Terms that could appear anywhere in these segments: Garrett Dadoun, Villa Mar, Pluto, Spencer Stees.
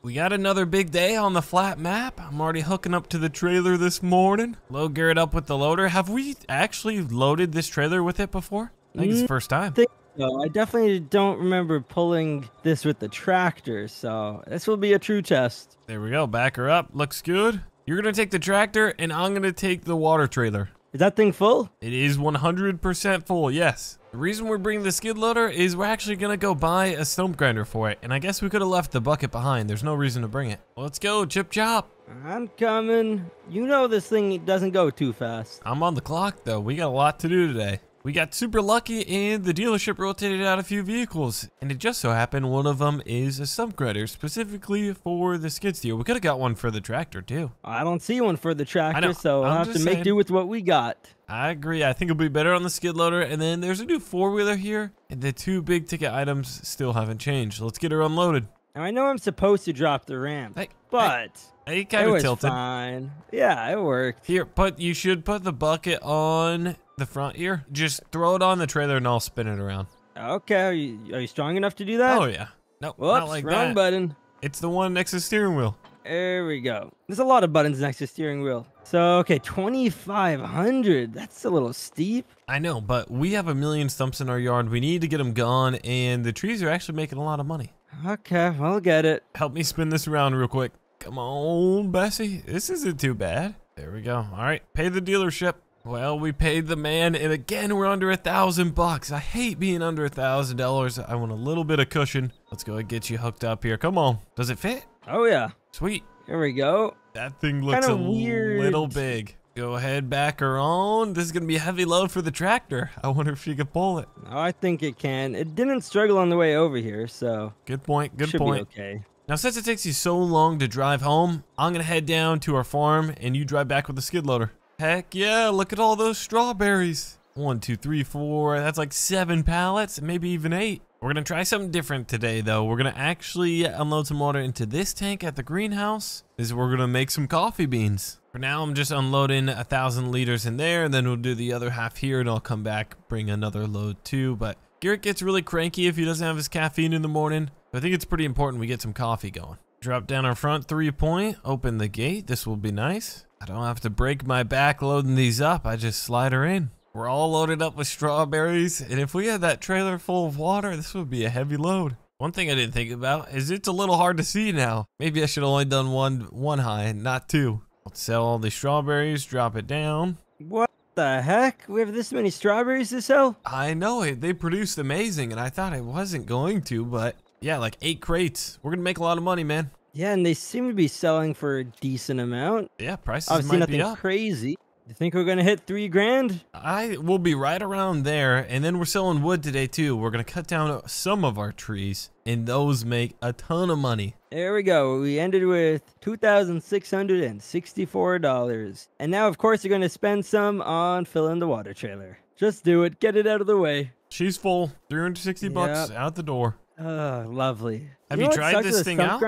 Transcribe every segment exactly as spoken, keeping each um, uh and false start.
We got another big day on the flat map. I'm already hooking up to the trailer this morning. Load Garrett up with the loader. Have we actually loaded this trailer with it before? I think it's the first time. I think so. I definitely don't remember pulling this with the tractor, so this will be a true test. There we go. Back her up. Looks good. You're going to take the tractor, and I'm going to take the water trailer. Is that thing full? It is one hundred percent full, yes. The reason we're bringing the skid loader is we're actually going to go buy a stump grinder for it. And I guess we could have left the bucket behind. There's no reason to bring it. Let's go, chip chop. I'm coming. You know this thing doesn't go too fast. I'm on the clock, though. We got a lot to do today. We got super lucky, and the dealership rotated out a few vehicles. And it just so happened one of them is a stump grinder, specifically for the skid steer. We could have got one for the tractor, too. I don't see one for the tractor, so I'll have to make do with what we got. I agree. I think it'll be better on the skid loader. And then there's a new four-wheeler here, and the two big-ticket items still haven't changed. Let's get her unloaded. Now, I know I'm supposed to drop the ramp, I, but... I, I kind of tilted. It was fine. Yeah, it worked. Here, but you should put the bucket on... the front here. Just throw it on the trailer and I'll spin it around. Okay. Are you, are you strong enough to do that? Oh, yeah. No, nope, not like wrong that. Button. It's the one next to the steering wheel. There we go. There's a lot of buttons next to the steering wheel. So, okay, twenty-five hundred. That's a little steep. I know, but we have a million stumps in our yard. We need to get them gone, and the trees are actually making a lot of money. Okay, I'll get it. Help me spin this around real quick. Come on, Bessie. This isn't too bad. There we go. All right, pay the dealership. Well, we paid the man, and again, we're under a thousand bucks. I hate being under a thousand dollars. I want a little bit of cushion. Let's go and get you hooked up here. Come on. Does it fit? Oh, yeah. Sweet. Here we go. That thing looks kinda a weird. Little big. Go ahead, back her on. This is going to be a heavy load for the tractor. I wonder if she could pull it. Oh, I think it can. It didn't struggle on the way over here, so. Good point. Good point. Should be okay. Now, since it takes you so long to drive home, I'm going to head down to our farm, and you drive back with the skid loader. Heck yeah, look at all those strawberries. One, two, three, four. That's like seven pallets, maybe even eight. We're going to try something different today, though. We're going to actually unload some water into this tank at the greenhouse. This is where we're going to make some coffee beans. For now, I'm just unloading a thousand liters in there, and then we'll do the other half here, and I'll come back, bring another load too. But Garrett gets really cranky if he doesn't have his caffeine in the morning. But I think it's pretty important we get some coffee going. Drop down our front three point, open the gate. This will be nice. I don't have to break my back loading these up. I just slide her in. We're all loaded up with strawberries. And if we had that trailer full of water, this would be a heavy load. One thing I didn't think about is it's a little hard to see now. Maybe I should have only done one one high, not two. Let's sell all the strawberries, drop it down. What the heck? We have this many strawberries to sell? I know it. They produced amazing, and I thought I wasn't going to, but yeah, like eight crates. We're going to make a lot of money, man. Yeah, and they seem to be selling for a decent amount. Yeah, prices might be up. Obviously nothing crazy. You think we're going to hit three grand? I will be right around there. And then we're selling wood today, too. We're going to cut down some of our trees, and those make a ton of money. There we go. We ended with two thousand six hundred sixty-four dollars. And now, of course, you're going to spend some on filling the water trailer. Just do it. Get it out of the way. She's full. three hundred sixty bucks out the door. Oh, lovely. Have you tried this thing out?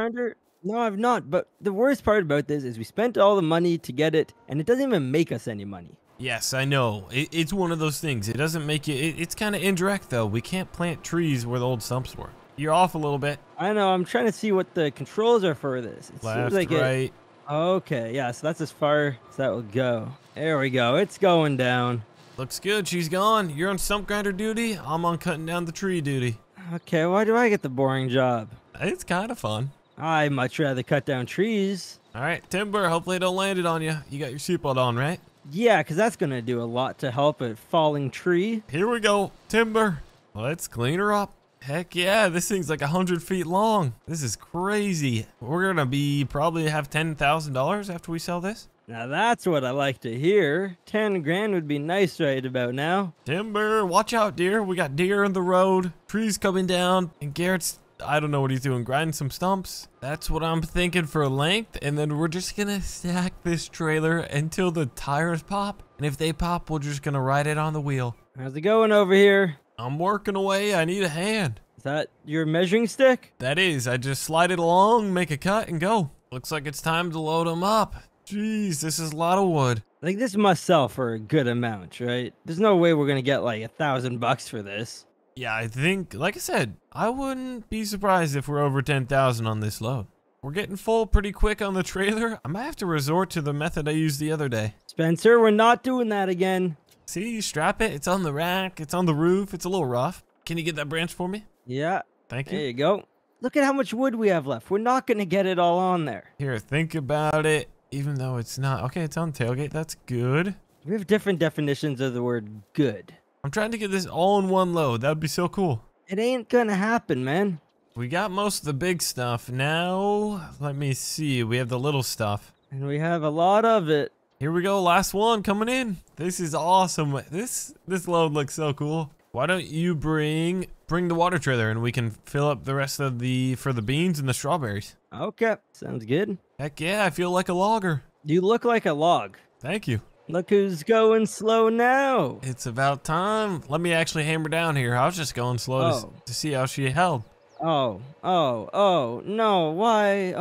No, I've not, but the worst part about this is we spent all the money to get it, and it doesn't even make us any money. Yes, I know. It, it's one of those things. It doesn't make you... It, it's kind of indirect, though. We can't plant trees where the old stumps were. You're off a little bit. I know. I'm trying to see what the controls are for this. It Left, seems like right. It, okay, yeah, so that's as far as that will go. There we go. It's going down. Looks good. She's gone. You're on stump grinder duty. I'm on cutting down the tree duty. Okay, why do I get the boring job? It's kind of fun. I'd much rather cut down trees. All right, timber, hopefully it don't land it on you. You got your seatbelt on, right? Yeah, because that's going to do a lot to help a falling tree. Here we go, timber. Let's clean her up. Heck yeah, this thing's like one hundred feet long. This is crazy. We're going to be probably have ten thousand dollars after we sell this. Now that's what I like to hear. ten grand would be nice right about now. Timber, watch out, deer. We got deer on the road, trees coming down, and Garrett's... I don't know what he's doing, grinding some stumps. That's what I'm thinking for length, and then we're just gonna stack this trailer until the tires pop, and if they pop, we're just gonna ride it on the wheel. How's it going over here? I'm working away. I need a hand. Is that your measuring stick? That is. I just slide it along, make a cut, and go. Looks like it's time to load them up. Jeez, this is a lot of wood. Like, this must sell for a good amount, right? There's no way we're gonna get like a thousand bucks for this. Yeah, I think, like I said, I wouldn't be surprised if we're over ten thousand on this load. We're getting full pretty quick on the trailer. I might have to resort to the method I used the other day. Spencer, we're not doing that again. See, you strap it. It's on the rack. It's on the roof. It's a little rough. Can you get that branch for me? Yeah. Thank you. There you go. Look at how much wood we have left. We're not going to get it all on there. Here, think about it. Even though it's not. Okay, it's on tailgate. That's good. We have different definitions of the word good. I'm trying to get this all in one load. That would be so cool. It ain't going to happen, man. We got most of the big stuff. Now, let me see. We have the little stuff. And we have a lot of it. Here we go. Last one coming in. This is awesome. This this load looks so cool. Why don't you bring bring the water trailer and we can fill up the rest of the for the beans and the strawberries. Okay. Sounds good. Heck yeah, I feel like a logger. You look like a log. Thank you. Look who's going slow now. It's about time. Let me actually hammer down here. I was just going slow oh. to, to see how she held. Oh, oh, oh, no, why? Oh,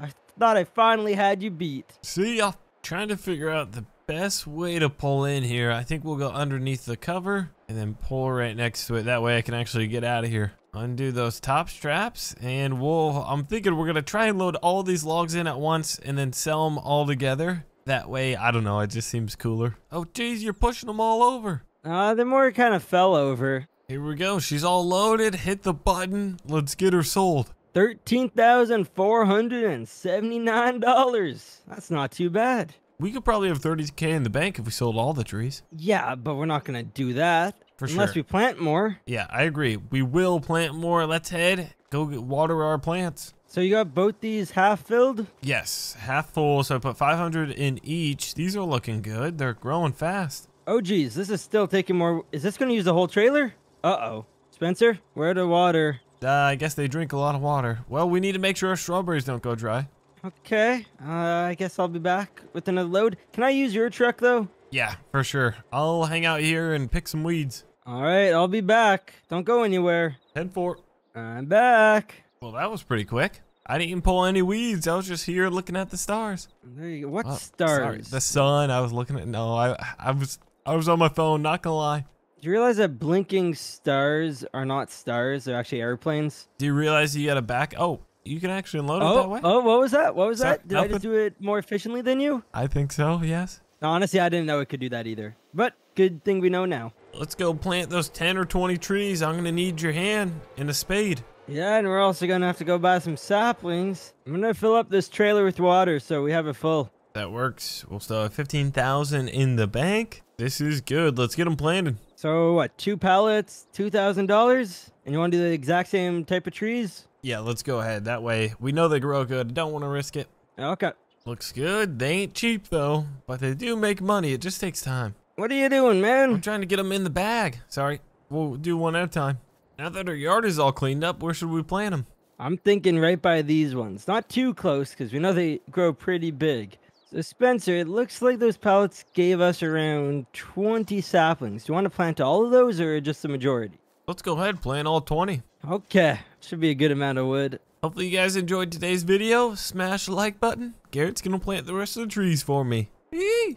I thought I finally had you beat. See, I'm trying to figure out the best way to pull in here. I think we'll go underneath the cover and then pull right next to it. That way I can actually get out of here. Undo those top straps and we'll, I'm thinking we're going to try and load all these logs in at once and then sell them all together. That way, I don't know, it just seems cooler. Oh, geez, you're pushing them all over. Uh, the more it kind of fell over. Here we go. She's all loaded. Hit the button. Let's get her sold. thirteen thousand four hundred seventy-nine dollars. That's not too bad. We could probably have thirty K in the bank if we sold all the trees. Yeah, but we're not going to do that. For sure. Unless we plant more. Yeah, I agree. We will plant more. Let's head. Go get, water our plants. So you got both these half filled? Yes, half full. So I put five hundred in each. These are looking good. They're growing fast. Oh, geez. This is still taking more. Is this going to use the whole trailer? Uh-oh. Spencer, where the water? Uh, I guess they drink a lot of water. Well, we need to make sure our strawberries don't go dry. Okay. Uh, I guess I'll be back with another load. Can I use your truck, though? Yeah, for sure. I'll hang out here and pick some weeds. All right. I'll be back. Don't go anywhere. Head for. I'm back. Well, that was pretty quick. I didn't even pull any weeds. I was just here looking at the stars. There you go. What oh, stars? Sorry. The sun. I was looking at... No, I, I was... I was on my phone, not gonna lie. Do you realize that blinking stars are not stars? They're actually airplanes. Do you realize you got a back? Oh, you can actually unload oh, it that way? Oh, what was that? What was Sorry, that? Did nothing. I just do it more efficiently than you? I think so, yes. No, honestly, I didn't know it could do that either. But good thing we know now. Let's go plant those ten or twenty trees. I'm gonna need your hand and a spade. Yeah, and we're also gonna have to go buy some saplings. I'm gonna fill up this trailer with water so we have it full. That works. We'll still have fifteen thousand in the bank. This is good. Let's get them planted. So what, two pallets, two thousand dollars? And you want to do the exact same type of trees? Yeah, let's go ahead. That way we know they grow good. Don't want to risk it. Okay. Looks good. They ain't cheap though, but they do make money. It just takes time. What are you doing, man? I'm trying to get them in the bag. Sorry. We'll do one at a time. Now that our yard is all cleaned up, where should we plant them? I'm thinking right by these ones. Not too close because we know they grow pretty big. So Spencer, it looks like those pallets gave us around twenty saplings. Do you want to plant all of those or just the majority? Let's go ahead and plant all twenty. Okay, should be a good amount of wood. Hopefully you guys enjoyed today's video. Smash the like button. Garrett's going to plant the rest of the trees for me. Eee!